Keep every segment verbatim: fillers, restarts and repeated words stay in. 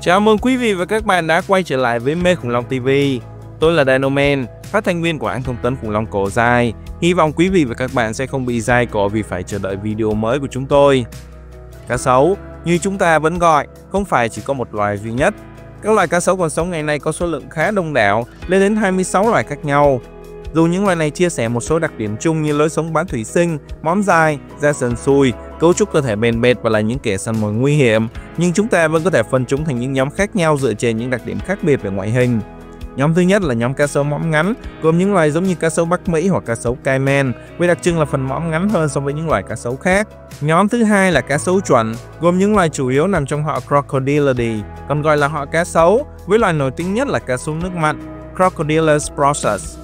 Chào mừng quý vị và các bạn đã quay trở lại với Mê Khủng Long ti vi. Tôi là Dinoman, phát thanh viên của hãng thông tấn khủng long cổ dài. Hy vọng quý vị và các bạn sẽ không bị dai cổ vì phải chờ đợi video mới của chúng tôi. Cá sấu, như chúng ta vẫn gọi, không phải chỉ có một loài duy nhất. Các loài cá sấu còn sống ngày nay có số lượng khá đông đảo, lên đến hai mươi sáu loài khác nhau. Dù những loài này chia sẻ một số đặc điểm chung như lối sống bán thủy sinh, móm dài, da sần sùi, cấu trúc cơ thể bền bệt và là những kẻ săn mồi nguy hiểm, nhưng chúng ta vẫn có thể phân chúng thành những nhóm khác nhau dựa trên những đặc điểm khác biệt về ngoại hình. Nhóm thứ nhất là nhóm cá sấu mõm ngắn, gồm những loài giống như cá sấu Bắc Mỹ hoặc cá sấu Cayman, với đặc trưng là phần mõm ngắn hơn so với những loài cá sấu khác. Nhóm thứ hai là cá sấu chuẩn, gồm những loài chủ yếu nằm trong họ Crocodilidae, còn gọi là họ cá sấu, với loài nổi tiếng nhất là cá sấu nước mặn Crocodylus porosus.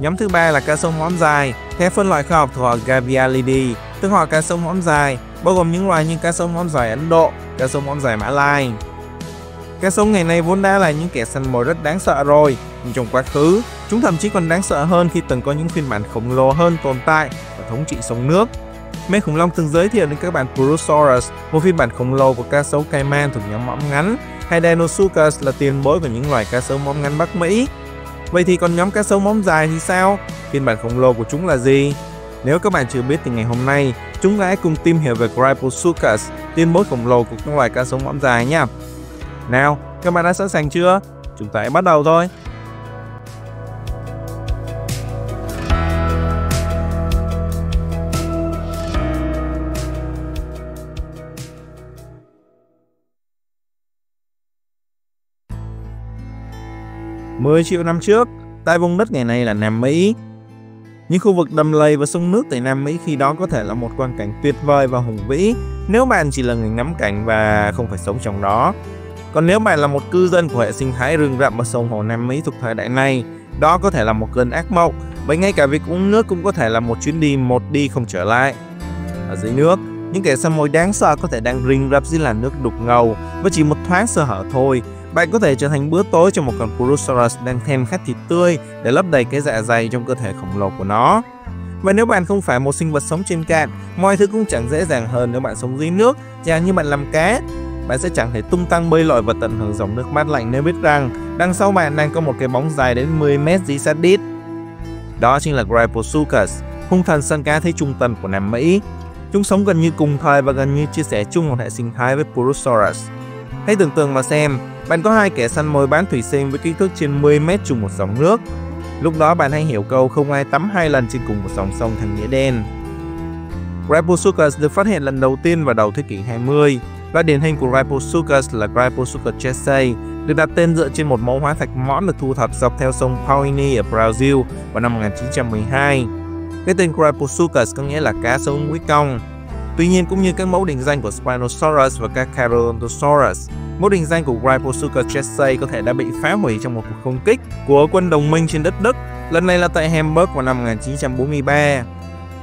Nhóm thứ ba là cá sấu mõm dài, theo phân loại khoa học thuộc họ Gavialidae, tức họ cá sấu mõm dài, bao gồm những loài như cá sấu mõm dài Ấn Độ, cá sấu mõm dài Mã Lai. Cá sấu ngày nay vốn đã là những kẻ săn mồi rất đáng sợ rồi, nhưng trong quá khứ, chúng thậm chí còn đáng sợ hơn khi từng có những phiên bản khổng lồ hơn tồn tại và thống trị sông nước. Mê Khủng Long từng giới thiệu đến các bạn Purusaurus, một phiên bản khổng lồ của cá sấu Cayman thuộc nhóm mõm ngắn, hay Deinosuchus là tiền bối của những loài cá sấu mõm ngắn Bắc Mỹ. Vậy thì còn nhóm cá sấu mõm dài thì sao? Phiên bản khổng lồ của chúng là gì? Nếu các bạn chưa biết thì ngày hôm nay, chúng ta hãy cùng tìm hiểu về Gryposuchus, tiền bối khổng lồ của các loài cá sấu mõm dài nhé. Nào, các bạn đã sẵn sàng chưa? Chúng ta hãy bắt đầu thôi! mười triệu năm trước, tại vùng đất ngày nay là Nam Mỹ, những khu vực đầm lầy và sông nước tại Nam Mỹ khi đó có thể là một quang cảnh tuyệt vời và hùng vĩ nếu bạn chỉ là người ngắm cảnh và không phải sống trong đó. Còn nếu bạn là một cư dân của hệ sinh thái rừng rậm và sông hồ Nam Mỹ thuộc thời đại này, đó có thể là một cơn ác mộng, bởi ngay cả việc uống nước cũng có thể là một chuyến đi một đi không trở lại. Ở dưới nước, những kẻ săn mồi đáng sợ có thể đang rình rập dưới làn nước đục ngầu, và chỉ một thoáng sơ hở thôi, bạn có thể trở thành bữa tối cho một con Purusaurus đang thèm khát thịt tươi để lấp đầy cái dạ dày trong cơ thể khổng lồ của nó. Và nếu bạn không phải một sinh vật sống trên cạn, mọi thứ cũng chẳng dễ dàng hơn nếu bạn sống dưới nước, chẳng như bạn làm cá. Bạn sẽ chẳng thể tung tăng bơi lội và tận hưởng dòng nước mát lạnh nếu biết rằng đằng sau bạn đang có một cái bóng dài đến mười mét dí sát đít. Đó chính là Gryposuchus, hung thần săn cá thế trung tần của Nam Mỹ. Chúng sống gần như cùng thời và gần như chia sẻ chung một hệ sinh thái với Purusaurus. Hãy tưởng tượng mà xem, bạn có hai kẻ săn mồi bán thủy sinh với kích thước trên mười mét chung một dòng nước. Lúc đó bạn hãy hiểu câu không ai tắm hai lần trên cùng một dòng sông thành nghĩa đen. Gryposuchus được phát hiện lần đầu tiên vào đầu thế kỷ hai mươi. Và điển hình của Gryposuchus là Gryposuchus chesei, được đặt tên dựa trên một mẫu hóa thạch mõm được thu thập dọc theo sông Pauni ở Brazil vào năm một nghìn chín trăm mười hai. Cái tên Gryposuchus có nghĩa là cá sấu mũi cong. Tuy nhiên, cũng như các mẫu định danh của Spinosaurus và các Carodontosaurus, mẫu định danh của Gryposuchus chesei có thể đã bị phá hủy trong một cuộc không kích của quân đồng minh trên đất Đức, lần này là tại Hamburg vào năm một nghìn chín trăm bốn mươi ba.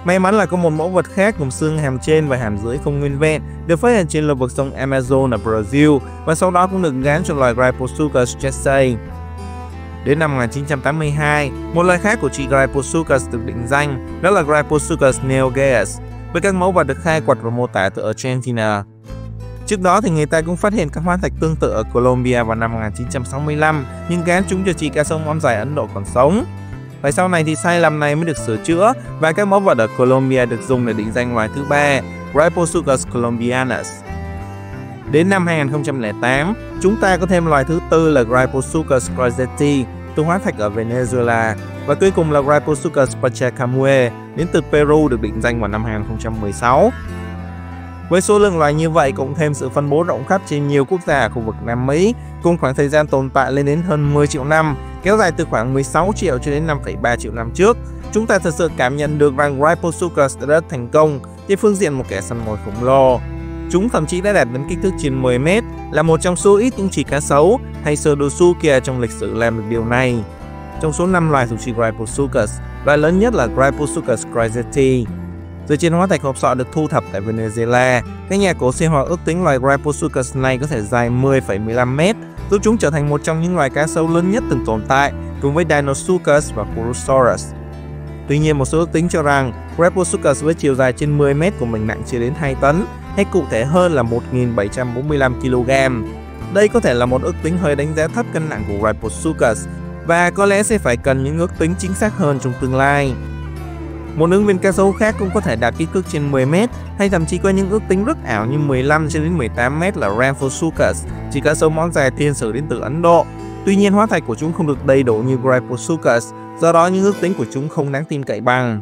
May mắn là có một mẫu vật khác gồm xương hàm trên và hàm dưới không nguyên vẹn được phát hiện trên lưu vực sông Amazon ở Brazil và sau đó cũng được gán cho loài Gryposuchus chesei. Đến năm một nghìn chín trăm tám mươi hai, một loài khác của chị Gryposuchus được định danh, đó là Gryposuchus neogaeus, với các mẫu vật được khai quật và mô tả từ Argentina. Trước đó thì người ta cũng phát hiện các hóa thạch tương tự ở Colombia vào năm một nghìn chín trăm sáu mươi lăm, nhưng gán chúng cho chị cá sấu mõm dài Ấn Độ còn sống. Và sau này thì sai lầm này mới được sửa chữa và các mẫu vật ở Colombia được dùng để định danh loài thứ ba, Gryposuchus colombianus. Đến năm hai nghìn không trăm lẻ tám, chúng ta có thêm loài thứ tư là Gryposuchus croizeti, từ hóa thạch ở Venezuela, và cuối cùng là Gryposuchus pachacamue, đến từ Peru được định danh vào năm hai nghìn không trăm mười sáu. Với số lượng loài như vậy cộng thêm sự phân bố rộng khắp trên nhiều quốc gia ở khu vực Nam Mỹ, cùng khoảng thời gian tồn tại lên đến hơn mười triệu năm, kéo dài từ khoảng mười sáu triệu cho đến năm phẩy ba triệu năm trước, chúng ta thật sự cảm nhận được rằng Gryposuchus đã rất thành công trên phương diện một kẻ săn mồi khổng lồ. Chúng thậm chí đã đạt đến kích thước trên mười mét, là một trong số ít những chỉ cá sấu hay Pseudosuchia trong lịch sử làm được điều này. Trong số năm loài thuộc chi Gryposuchus, loài lớn nhất là Gryposuchus croizeti. Dựa trên hóa thạch hộp sọ được thu thập tại Venezuela, các nhà cổ sinh học ước tính loài Gryposuchus này có thể dài mười phẩy mười lăm mét, giúp chúng trở thành một trong những loài cá sấu lớn nhất từng tồn tại, cùng với Deinosuchus và Purusaurus. Tuy nhiên, một số ước tính cho rằng Gryposuchus với chiều dài trên mười mét của mình nặng chưa đến hai tấn, hay cụ thể hơn là một nghìn bảy trăm bốn mươi lăm ki-lô-gam. Đây có thể là một ước tính hơi đánh giá thấp cân nặng của Gryposuchus và có lẽ sẽ phải cần những ước tính chính xác hơn trong tương lai. Một ứng viên cá sấu khác cũng có thể đạt kích thước trên mười mét hay thậm chí có những ước tính rất ảo như mười lăm cho đến mười tám mét là Gryposuchus, chỉ cá sấu móng dài thiên sử đến từ Ấn Độ. Tuy nhiên hóa thạch của chúng không được đầy đủ như Gryposuchus, do đó những ước tính của chúng không đáng tin cậy bằng.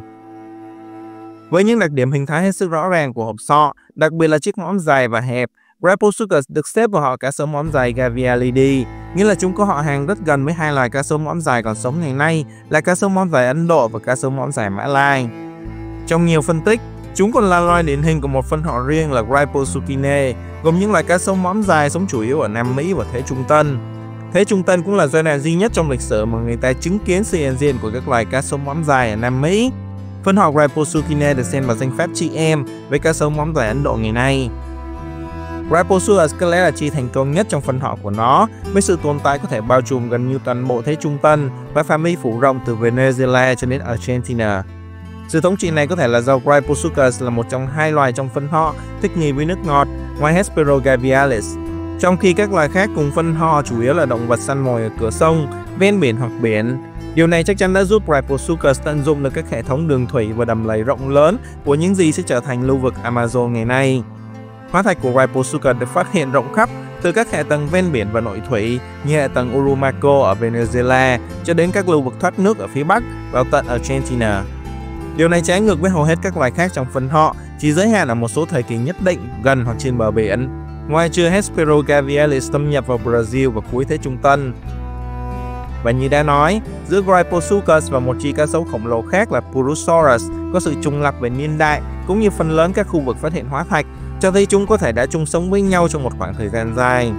Với những đặc điểm hình thái hết sức rõ ràng của hộp sọ, đặc biệt là chiếc mõm dài và hẹp, Gryposuchus được xếp vào họ cá sấu mõm dài Gavialidae, nghĩa là chúng có họ hàng rất gần với hai loài cá sấu mõm dài còn sống ngày nay là cá sấu mõm dài Ấn Độ và cá sấu mõm dài Mã Lai. Trong nhiều phân tích, chúng còn là loài điển hình của một phân họ riêng là Gryposuchinae, gồm những loài cá sấu mõm dài sống chủ yếu ở Nam Mỹ và Thế Trung Tân. Thế Trung Tân cũng là giai đoạn duy nhất trong lịch sử mà người ta chứng kiến sự hiện diện của các loài cá sấu mõm dài ở Nam Mỹ. Phân họ Gryposuchinae được xem vào danh pháp chị em với cá sấu mõm dài Ấn Độ ngày nay. Gryposuchus có lẽ là chi thành công nhất trong phân họ của nó, với sự tồn tại có thể bao trùm gần như toàn bộ Thế Trung Tân và phạm vi phủ rộng từ Venezuela cho đến Argentina. Sự thống trị này có thể là do Gryposuchus là một trong hai loài trong phân họ thích nghi với nước ngọt, ngoài Hesperogavialis, trong khi các loài khác cùng phân họ chủ yếu là động vật săn mồi ở cửa sông, ven biển hoặc biển. Điều này chắc chắn đã giúp Gryposuchus tận dụng được các hệ thống đường thủy và đầm lầy rộng lớn của những gì sẽ trở thành lưu vực Amazon ngày nay. Hóa thạch của Gryposuchus được phát hiện rộng khắp từ các hệ tầng ven biển và nội thủy như hệ tầng Urumaco ở Venezuela cho đến các lưu vực thoát nước ở phía Bắc vào tận Argentina. Điều này trái ngược với hầu hết các loài khác trong phân họ, chỉ giới hạn ở một số thời kỳ nhất định gần hoặc trên bờ biển, ngoài trừ Hesperogavialis xâm nhập vào Brazil vào cuối Thế Trung Tân. Và như đã nói, giữa Gryposuchus và một chi cá sấu khổng lồ khác là Purusaurus có sự trùng lặp về niên đại cũng như phần lớn các khu vực phát hiện hóa thạch, cho thấy chúng có thể đã chung sống với nhau trong một khoảng thời gian dài.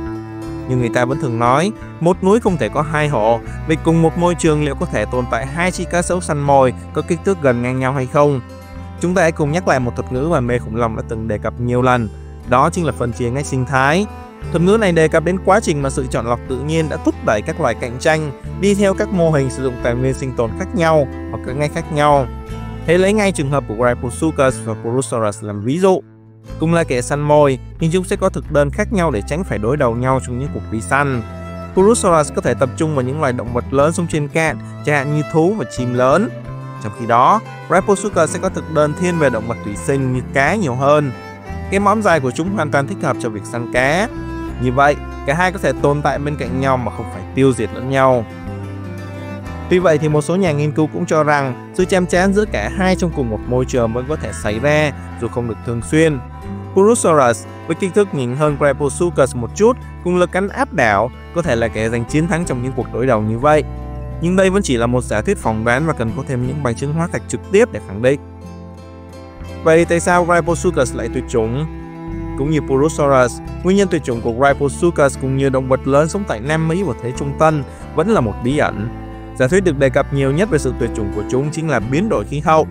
Như người ta vẫn thường nói, một núi không thể có hai hổ, vì cùng một môi trường liệu có thể tồn tại hai chi cá sấu săn mồi có kích thước gần ngang nhau hay không? Chúng ta hãy cùng nhắc lại một thuật ngữ mà Mê Khủng Long đã từng đề cập nhiều lần, đó chính là phân chia ngách sinh thái. Thuật ngữ này đề cập đến quá trình mà sự chọn lọc tự nhiên đã thúc đẩy các loài cạnh tranh đi theo các mô hình sử dụng tài nguyên sinh tồn khác nhau hoặc các ngách khác nhau. Thế lấy ngay trường hợp của Gryposuchus và Purusaurus làm ví dụ. Cùng là kẻ săn mồi, nhưng chúng sẽ có thực đơn khác nhau để tránh phải đối đầu nhau trong những cuộc đi săn. Purusaurus có thể tập trung vào những loài động vật lớn sống trên cạn, chẳng hạn như thú và chim lớn. Trong khi đó, Gryposuchus sẽ có thực đơn thiên về động vật thủy sinh như cá nhiều hơn. Cái mõm dài của chúng hoàn toàn thích hợp cho việc săn cá. Như vậy, cả hai có thể tồn tại bên cạnh nhau mà không phải tiêu diệt lẫn nhau. Tuy vậy thì một số nhà nghiên cứu cũng cho rằng sự chạm trán giữa cả hai trong cùng một môi trường vẫn có thể xảy ra dù không được thường xuyên. Purusaurus với kích thước nhỉnh hơn Gryposuchus một chút cùng lực cắn áp đảo có thể là kẻ giành chiến thắng trong những cuộc đối đầu như vậy. Nhưng đây vẫn chỉ là một giả thuyết phỏng đoán và cần có thêm những bằng chứng hóa thạch trực tiếp để khẳng định. Vậy tại sao Gryposuchus lại tuyệt chủng? Cũng như Purusaurus, nguyên nhân tuyệt chủng của Gryposuchus cùng nhiều động vật lớn sống tại Nam Mỹ và Thế Trung Tân vẫn là một bí ẩn. Giả thuyết được đề cập nhiều nhất về sự tuyệt chủng của chúng chính là biến đổi khí hậu.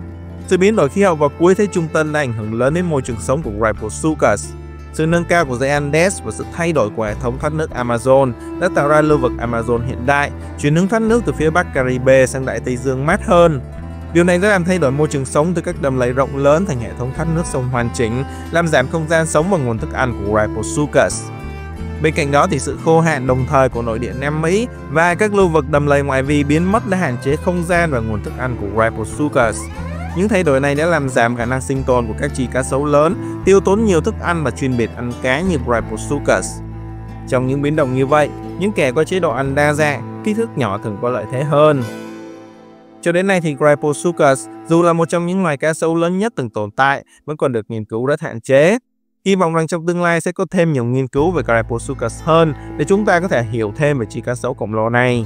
Sự biến đổi khí hậu vào cuối Thế Trung Tân đã ảnh hưởng lớn đến môi trường sống của Gryposuchus. Sự nâng cao của dãy Andes và sự thay đổi của hệ thống thoát nước Amazon đã tạo ra lưu vực Amazon hiện đại, chuyển hướng thoát nước từ phía Bắc Caribe sang Đại Tây Dương mát hơn. Điều này đã làm thay đổi môi trường sống từ các đầm lầy rộng lớn thành hệ thống thoát nước sông hoàn chỉnh, làm giảm không gian sống và nguồn thức ăn của Gryposuchus. Bên cạnh đó thì sự khô hạn đồng thời của nội địa Nam Mỹ và các lưu vực đầm lầy ngoại vi biến mất đã hạn chế không gian và nguồn thức ăn của Gryposuchus. Những thay đổi này đã làm giảm khả năng sinh tồn của các chi cá sấu lớn, tiêu tốn nhiều thức ăn và chuyên biệt ăn cá như Gryposuchus. Trong những biến động như vậy, những kẻ có chế độ ăn đa dạng, kích thước nhỏ thường có lợi thế hơn. Cho đến nay thì Gryposuchus, dù là một trong những loài cá sấu lớn nhất từng tồn tại, vẫn còn được nghiên cứu rất hạn chế. Hy vọng rằng trong tương lai sẽ có thêm nhiều nghiên cứu về Gryposuchus hơn để chúng ta có thể hiểu thêm về chi cá sấu khổng lồ này.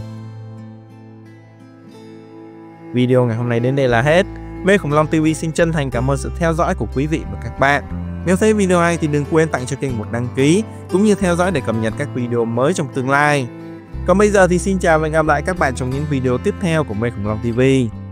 Video ngày hôm nay đến đây là hết. Mê Khủng Long ti vi xin chân thành cảm ơn sự theo dõi của quý vị và các bạn. Nếu thấy video hay thì đừng quên tặng cho kênh một đăng ký cũng như theo dõi để cập nhật các video mới trong tương lai. Còn bây giờ thì xin chào và hẹn gặp lại các bạn trong những video tiếp theo của Mê Khủng Long ti vi.